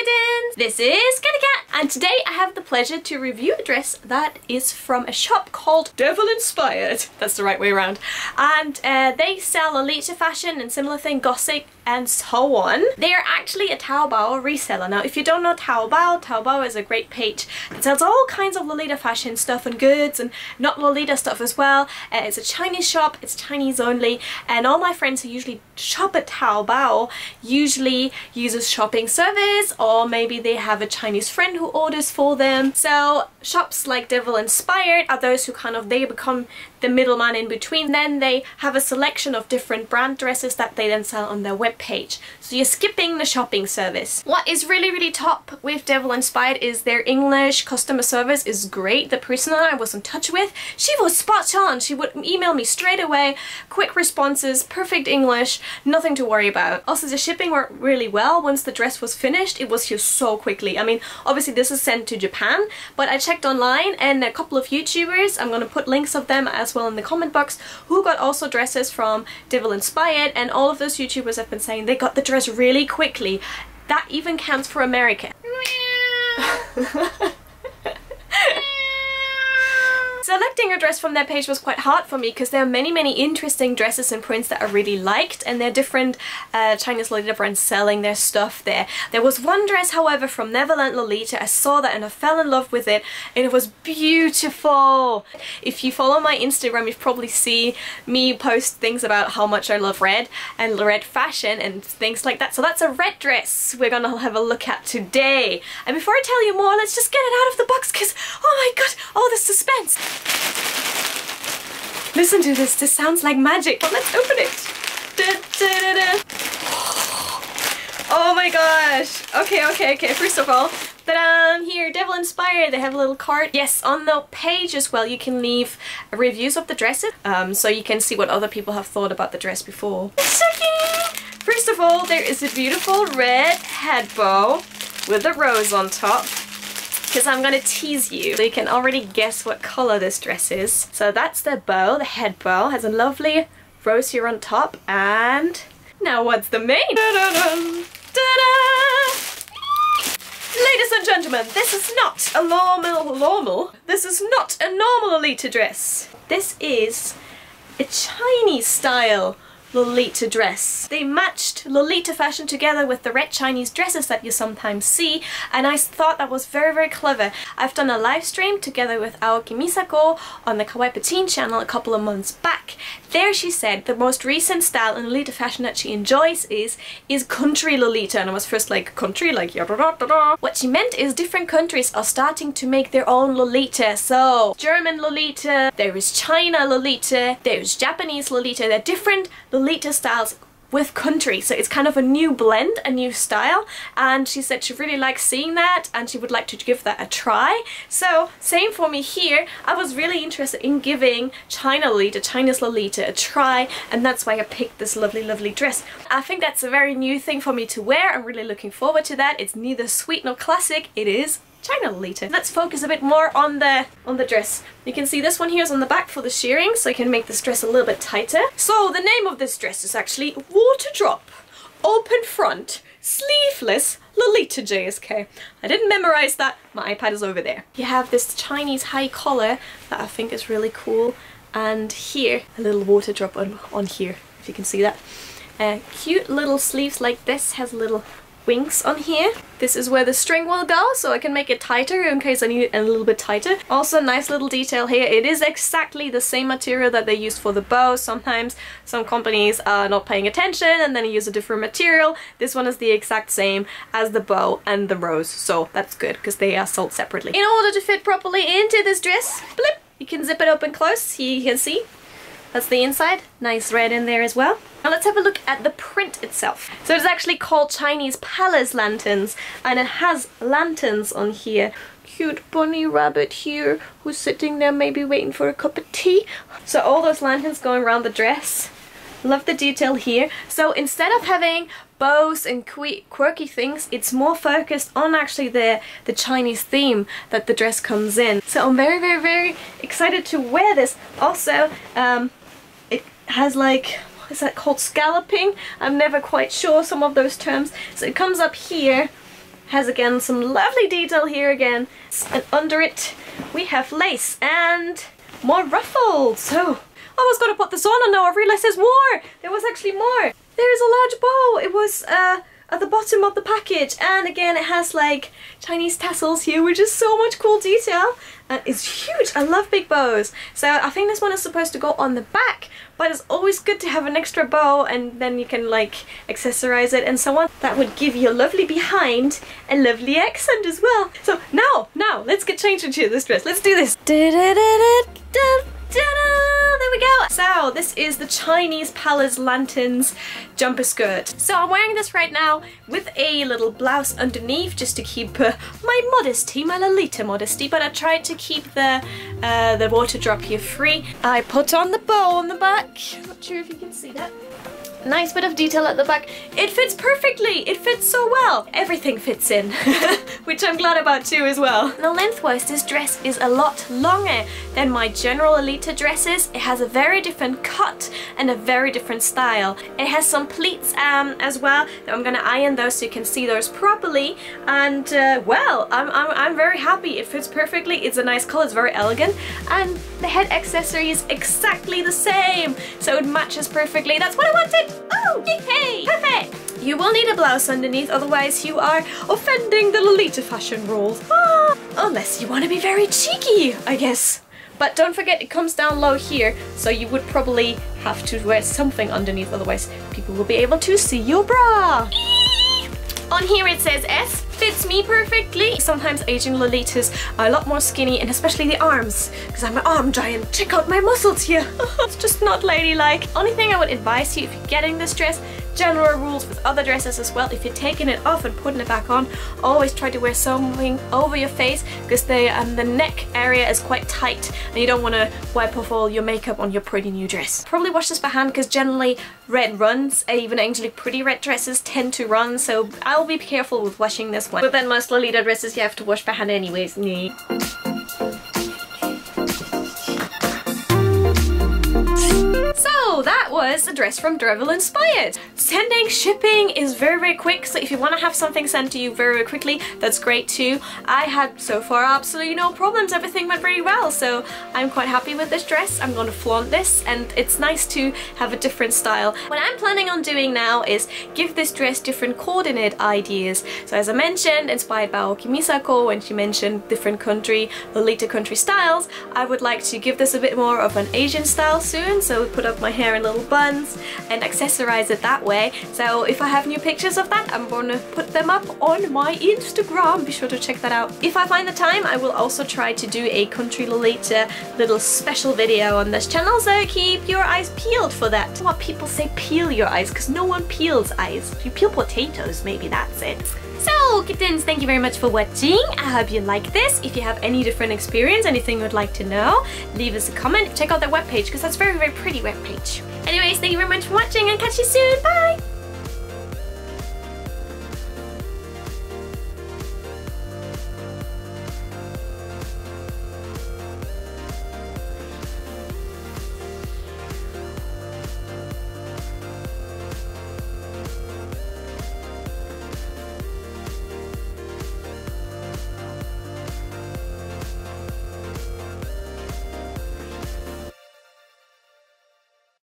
Kittens! This is Cathy Cat, and today I have the pleasure to review a dress that is from a shop called Devil Inspired. That's the right way around. And they sell Lolita fashion and similar thing, gothic and so on. They are actually a Taobao reseller. Now if you don't know Taobao, Taobao is a great page that sells all kinds of Lolita fashion stuff and goods and not Lolita stuff as well. It's a Chinese shop, it's Chinese only, and all my friends who usually shop at Taobao usually use a shopping service, or maybe they have a Chinese friend who orders for them. So shops like Devil Inspired are those who kind of, they become the middleman in between. Then they have a selection of different brand dresses that they then sell on their webpage. So you're skipping the shopping service. What is really, really top with Devil Inspired is their English customer service is great. The person that I was in touch with, she was spot on. She would email me straight away, quick responses, perfect English, nothing to worry about. Also, the shipping worked really well. Once the dress was finished, it was here so quickly. I mean, obviously this is sent to Japan, but I checked online and a couple of YouTubers, I'm going to put links of them as well in the comment box, who got also dresses from Devil Inspired, and all of those YouTubers have been saying they got the dress really quickly. That even counts for America. Selecting a dress from their page was quite hard for me because there are many interesting dresses and prints that I really liked, and there are different Chinese Lolita brands selling their stuff there. There was one dress, however, from Neverland Lolita. I saw that and I fell in love with it, and it was beautiful. If you follow my Instagram, you've probably seen me post things about how much I love red and red fashion and things like that. So that's a red dress we're gonna have a look at today. And before I tell you more, let's just get it out of the box because, oh my god, all the suspense. Listen to this, this sounds like magic. Well, let's open it. Da, da, da, da. Oh my gosh. Okay, first of all, ta-da! Here, Devil Inspired, they have a little card. Yes, on the page as well you can leave reviews of the dresses, so you can see what other people have thought about the dress before. It's so cute! First of all, there is a beautiful red head bow with a rose on top, because I'm gonna tease you so you can already guess what color this dress is. So that's the bow, the head bow, has a lovely rose here on top, and now what's the main? Da-da-da, da-da. Ladies and gentlemen, this is not a normal, this is not a normal Lolita dress. This is a Chinese style Lolita dress. They matched Lolita fashion together with the red Chinese dresses that you sometimes see, and I thought that was very clever. I've done a live stream together with Aoki Misako on the Kawaii Patin channel a couple of months back. There she said the most recent style in Lolita fashion that she enjoys is country Lolita, and I was first like, country, like yada da da da. What she meant is different countries are starting to make their own Lolita. So German Lolita, there is China Lolita, there is Japanese Lolita, they're different Lolita styles with country, so it's kind of a new blend, a new style, and she said she really likes seeing that and she would like to give that a try. So same for me here, I was really interested in giving Chinese Lolita a try, and that's why I picked this lovely dress. I think that's a very new thing for me to wear. I'm really looking forward to that. It's neither sweet nor classic, it is China Lolita. Let's focus a bit more on the dress. You can see this one here is on the back for the shearing, so I can make this dress a little bit tighter. So the name of this dress is actually Water Drop, Open Front, Sleeveless Lolita JSK. I didn't memorize that, my iPad is over there. You have this Chinese high collar that I think is really cool, and here a little water drop on here, if you can see that. Cute little sleeves like this, has a little wings on here. This is where the string will go, so I can make it tighter in case I need it a little bit tighter. Also, nice little detail here. It is exactly the same material that they use for the bow. Sometimes some companies are not paying attention and then use a different material. This one is the exact same as the bow and the rose, so that's good because they are sold separately. In order to fit properly into this dress, blip, you can zip it open close. Here you can see that's the inside. Nice red in there as well. Now let's have a look at the print itself. So it's actually called Chinese Palace Lanterns, and it has lanterns on here. Cute bunny rabbit here who's sitting there maybe waiting for a cup of tea. So all those lanterns going around the dress. Love the detail here. So instead of having bows and quirky things, it's more focused on actually the Chinese theme that the dress comes in. So I'm very excited to wear this. Also, has like, what is that called, scalloping? I'm never quite sure some of those terms. So it comes up here, has again some lovely detail here again, and under it we have lace and more ruffles. So I was going to put this on and now I've realised there's more! There was actually more! There is a large bow! It was at the bottom of the package, and again it has like Chinese tassels here, which is so much cool detail, and it's huge! I love big bows! So I think this one is supposed to go on the back, but it's always good to have an extra bow and then you can like accessorize it and so on. That would give you a lovely behind and lovely accent as well. So now let's get changed into this dress. Let's do this! There we go! So this is the Chinese Palace Lanterns jumper skirt. So I'm wearing this right now with a little blouse underneath just to keep my modesty, my Lolita modesty, but I tried to keep the water drop here free. I put on the bow on the back. Not sure if you can see that. Nice bit of detail at the back. It fits perfectly! It fits so well! Everything fits in, which I'm glad about too as well. Now lengthwise, this dress is a lot longer than my general Lolita dresses. It has a very different cut and a very different style. It has some pleats as well. I'm going to iron those so you can see those properly, and well, I'm very happy. It fits perfectly, it's a nice colour, it's very elegant, and the head accessory is exactly the same, so it matches perfectly. That's what I wanted! Oh, yay! Perfect! You will need a blouse underneath, otherwise you are offending the Lolita fashion rules. Ah, unless you want to be very cheeky, I guess. But don't forget, it comes down low here, so you would probably have to wear something underneath, otherwise people will be able to see your bra. Eee! On here it says S. Fits me perfectly. Sometimes Asian Lolitas are a lot more skinny, and especially the arms, because I'm an arm giant. Check out my muscles here. It's just not ladylike. Only thing I would advise you if you're getting this dress, general rules with other dresses as well, if you're taking it off and putting it back on, always try to wear something over your face, because the neck area is quite tight and you don't want to wipe off all your makeup on your pretty new dress. Probably wash this by hand, because generally red runs, even Angelic Pretty red dresses tend to run, so I'll be careful with washing this one. But then most Lolita dresses you have to wash by hand anyways. Nee. So that was a dress from Devil Inspired. Sending shipping is very quick, so if you want to have something sent to you very quickly, that's great too. I had so far absolutely no problems, everything went really well, so I'm quite happy with this dress. I'm going to flaunt this, and it's nice to have a different style. What I'm planning on doing now is give this dress different coordinate ideas. So as I mentioned, inspired by Aoki Misako, when she mentioned different country, Lolita country styles, I would like to give this a bit more of an Asian style soon, so put up my hair in little buns and accessorize it that way. So if I have new pictures of that, I'm gonna put them up on my Instagram. Be sure to check that out. If I find the time, I will also try to do a country Lolita little special video on this channel, so keep your eyes peeled for that. What people say, peel your eyes, because no one peels eyes. You peel potatoes, maybe that's it. So kittens, thank you very much for watching. I hope you like this. If you have any different experience, anything you would like to know, leave us a comment. Check out their webpage, because that's very, very pretty webpage. Anyways, thank you very much for watching, and catch you soon. Bye!